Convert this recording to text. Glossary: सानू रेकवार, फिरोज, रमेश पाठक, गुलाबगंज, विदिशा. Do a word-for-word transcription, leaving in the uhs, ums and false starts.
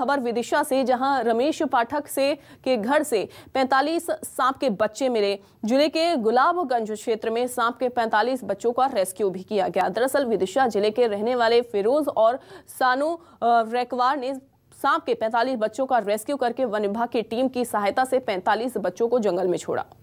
खबर विदिशा से, जहां रमेश पाठक से के घर से पैंतालीस सांप के बच्चे मिले। जिले के गुलाबगंज क्षेत्र में सांप के पैंतालीस बच्चों का रेस्क्यू भी किया गया। दरअसल विदिशा जिले के रहने वाले फिरोज और सानू रेकवार ने सांप के पैंतालीस बच्चों का रेस्क्यू करके वन विभाग की टीम की सहायता से पैंतालीस बच्चों को जंगल में छोड़ा।